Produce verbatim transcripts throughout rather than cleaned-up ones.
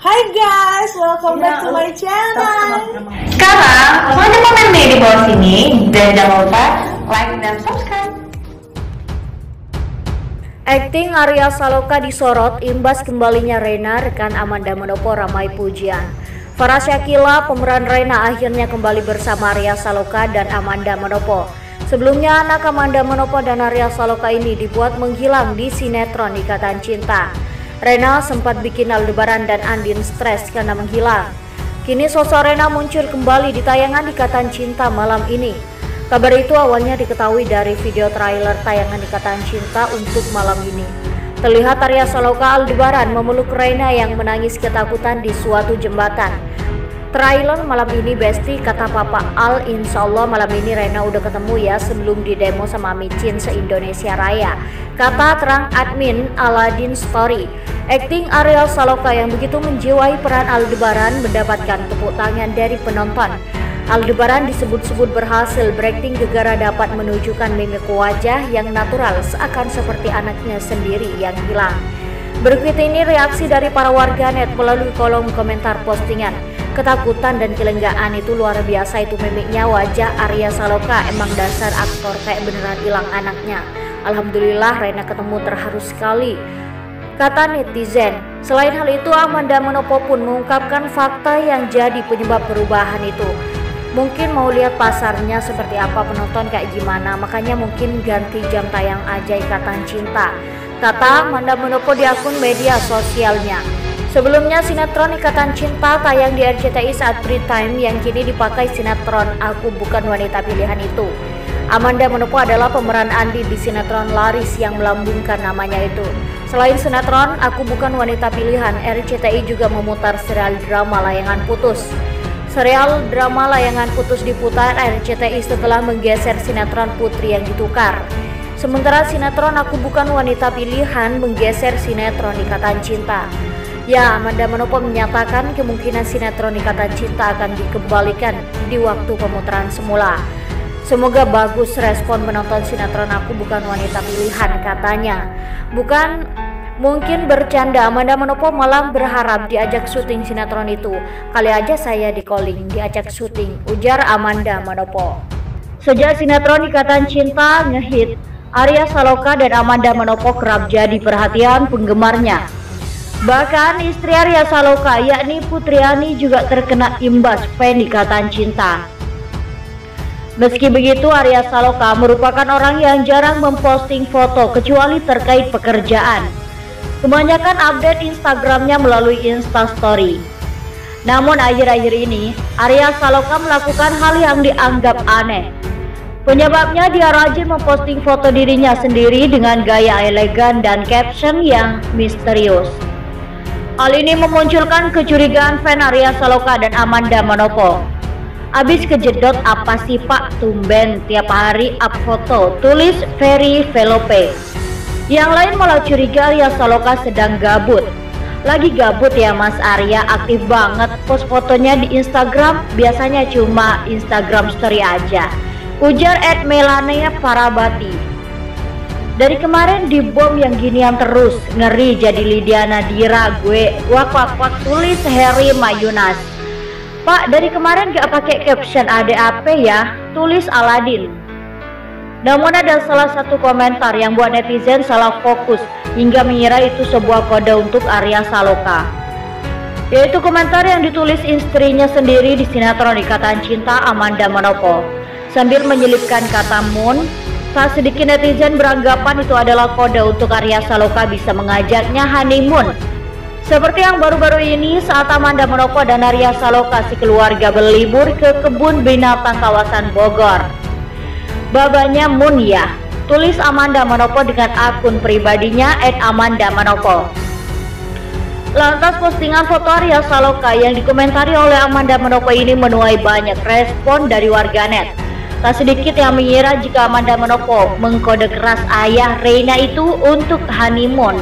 Hi guys, welcome ya, back to my channel. Sekarang langsung komen nih di bawah sini dan jangan lupa like dan subscribe. Akting Arya Saloka disorot imbas kembalinya Rena, rekan Amanda Manopo ramai pujian. Farah Syakila, pemeran Rena, akhirnya kembali bersama Arya Saloka dan Amanda Manopo. Sebelumnya anak Amanda Manopo dan Arya Saloka ini dibuat menghilang di sinetron Ikatan Cinta. Rena sempat bikin Aldebaran dan Andin stres karena menghilang. Kini sosok Rena muncul kembali di tayangan Ikatan Cinta malam ini. Kabar itu awalnya diketahui dari video trailer tayangan Ikatan Cinta untuk malam ini. Terlihat Arya Saloka Aldebaran memeluk Rena yang menangis ketakutan di suatu jembatan. Trailer malam ini besti, kata Papa Al, insya Allah malam ini Rena udah ketemu ya sebelum di demo sama micin se-Indonesia Raya, kata terang admin Aladin Story. Akting Arya Saloka yang begitu menjiwai peran Aldebaran mendapatkan tepuk tangan dari penonton. Aldebaran disebut-sebut berhasil berakting gegara dapat menunjukkan mimik wajah yang natural seakan seperti anaknya sendiri yang hilang. Berikut ini reaksi dari para warganet melalui kolom komentar postingan. Ketakutan dan kelenggaan itu luar biasa, itu mimiknya wajah Arya Saloka, emang dasar aktor kayak beneran hilang anaknya. Alhamdulillah Rena ketemu, terharu sekali, kata netizen. Selain hal itu, Amanda Manopo pun mengungkapkan fakta yang jadi penyebab perubahan itu. Mungkin mau lihat pasarnya seperti apa, penonton kayak gimana, makanya mungkin ganti jam tayang aja Ikatan Cinta, kata Amanda Manopo di akun media sosialnya. Sebelumnya sinetron Ikatan Cinta tayang di R C T I saat free time yang kini dipakai sinetron Aku Bukan Wanita Pilihan itu. Amanda Manopo adalah pemeran Andi di sinetron laris yang melambungkan namanya itu. Selain sinetron Aku Bukan Wanita Pilihan, R C T I juga memutar serial drama Layangan Putus. Serial drama Layangan Putus diputar R C T I setelah menggeser sinetron Putri yang ditukar. Sementara sinetron Aku Bukan Wanita Pilihan menggeser sinetron Ikatan Cinta. Ya, Amanda Manopo menyatakan kemungkinan sinetron Ikatan Cinta akan dikembalikan di waktu pemutaran semula. Semoga bagus respon menonton sinetron Aku Bukan Wanita Pilihan, katanya. Bukan mungkin bercanda, Amanda Manopo malam berharap diajak syuting sinetron itu. Kali aja saya di calling diajak syuting, ujar Amanda Manopo. Sejak sinetron Ikatan Cinta ngehit, Arya Saloka dan Amanda Manopo kerap jadi perhatian penggemarnya. Bahkan istri Arya Saloka yakni Putriani juga terkena imbas fan Ikatan Cinta. Meski begitu, Arya Saloka merupakan orang yang jarang memposting foto kecuali terkait pekerjaan. Kebanyakan update Instagramnya melalui Instastory. Namun akhir-akhir ini Arya Saloka melakukan hal yang dianggap aneh. Penyebabnya, dia rajin memposting foto dirinya sendiri dengan gaya elegan dan caption yang misterius. Hal ini memunculkan kecurigaan fan Arya Saloka dan Amanda Manopo. Abis kejedot apa sih Pak, tumben tiap hari up foto, tulis Ferry Velope. Yang lain malah curiga Arya Saloka sedang gabut. Lagi gabut ya Mas Arya, aktif banget post fotonya di Instagram, biasanya cuma Instagram story aja, ujar at Melania Parabati. Dari kemarin dibom yang ginian terus, ngeri jadi Lydia Nadira gue, wak-wak-wak, tulis Harry Mayunas. Pak, dari kemarin gak pakai caption A D A P ya, tulis Aladin. Namun ada salah satu komentar yang buat netizen salah fokus hingga mengira itu sebuah kode untuk Arya Saloka, yaitu komentar yang ditulis istrinya sendiri di sinetron Ikatan Cinta Amanda Manopo sambil menyelipkan kata Moon. Tak sedikit netizen beranggapan itu adalah kode untuk Arya Saloka bisa mengajaknya honeymoon, seperti yang baru-baru ini saat Amanda Manopo dan Arya Saloka sekeluarga berlibur ke kebun binatang kawasan Bogor. Babanya Moon ya, tulis Amanda Manopo dengan akun pribadinya et Amanda Manopo. Lantas postingan foto Arya Saloka yang dikomentari oleh Amanda Manopo ini menuai banyak respon dari warganet. Tak sedikit yang mengira jika Amanda Manopo mengkode keras ayah Rena itu untuk honeymoon,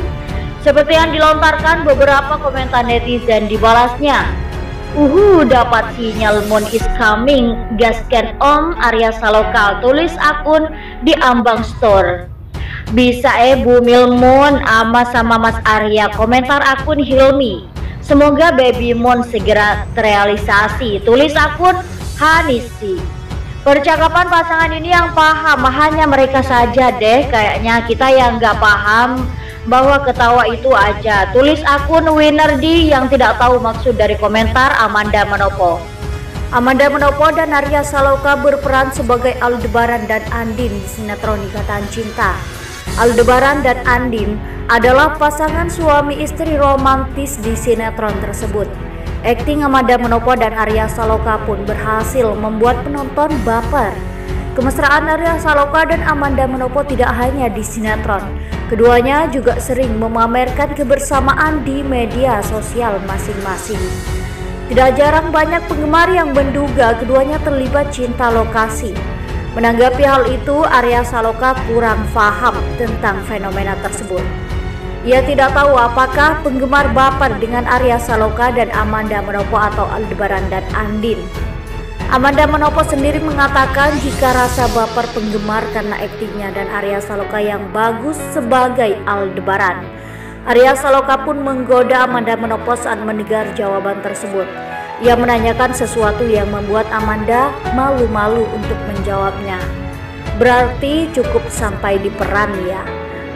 seperti yang dilontarkan beberapa komentar netizen dibalasnya. Uhu, dapat sinyal, Moon is coming, gaskan Om Arya Saloka, tulis akun di Ambang Store. bisa Ebu Milmun, Ama sama Mas Arya. Komentar akun Hilmi, semoga Baby Moon segera terrealisasi, tulis akun Hanisi. Percakapan pasangan ini yang paham hanya mereka saja deh, kayaknya kita yang nggak paham bahwa ketawa itu aja, tulis akun Winardi. Yang tidak tahu maksud dari komentar Amanda Manopo. Amanda Manopo dan Arya Saloka berperan sebagai Aldebaran dan Andin di sinetron Ikatan Cinta. Aldebaran dan Andin adalah pasangan suami istri romantis di sinetron tersebut. Akting Amanda Manopo dan Arya Saloka pun berhasil membuat penonton baper. Kemesraan Arya Saloka dan Amanda Manopo tidak hanya di sinetron, keduanya juga sering memamerkan kebersamaan di media sosial masing-masing. Tidak jarang banyak penggemar yang menduga keduanya terlibat cinta lokasi. Menanggapi hal itu, Arya Saloka kurang paham tentang fenomena tersebut. Ia tidak tahu apakah penggemar baper dengan Arya Saloka dan Amanda Manopo atau Aldebaran dan Andin. Amanda Manopo sendiri mengatakan jika rasa baper penggemar karena aktingnya dan Arya Saloka yang bagus sebagai Aldebaran. Arya Saloka pun menggoda Amanda Manopo saat mendengar jawaban tersebut. Ia menanyakan sesuatu yang membuat Amanda malu-malu untuk menjawabnya. Berarti cukup sampai di peran ya,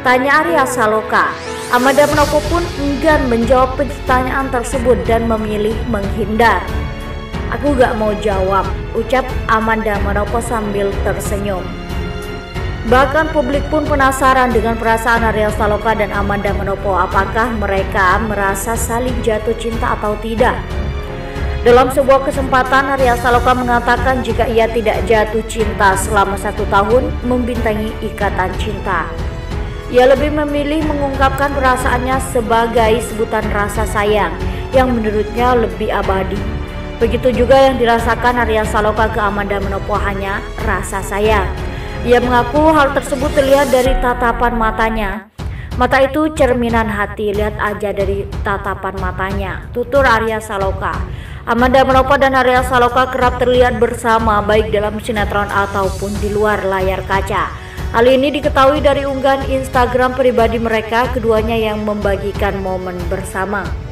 tanya Arya Saloka. Amanda Manopo pun enggan menjawab pertanyaan tersebut dan memilih menghindar. Aku gak mau jawab, ucap Amanda Manopo sambil tersenyum. Bahkan publik pun penasaran dengan perasaan Arya Saloka dan Amanda Manopo, apakah mereka merasa saling jatuh cinta atau tidak. Dalam sebuah kesempatan, Arya Saloka mengatakan jika ia tidak jatuh cinta selama satu tahun membintangi Ikatan Cinta. Ia lebih memilih mengungkapkan perasaannya sebagai sebutan rasa sayang yang menurutnya lebih abadi. Begitu juga yang dirasakan Arya Saloka ke Amanda Manopo, hanya rasa sayang. Ia mengaku hal tersebut terlihat dari tatapan matanya. Mata itu cerminan hati, lihat aja dari tatapan matanya, tutur Arya Saloka. Amanda Manopo dan Arya Saloka kerap terlihat bersama baik dalam sinetron ataupun di luar layar kaca. Hal ini diketahui dari unggahan Instagram pribadi mereka, keduanya yang membagikan momen bersama.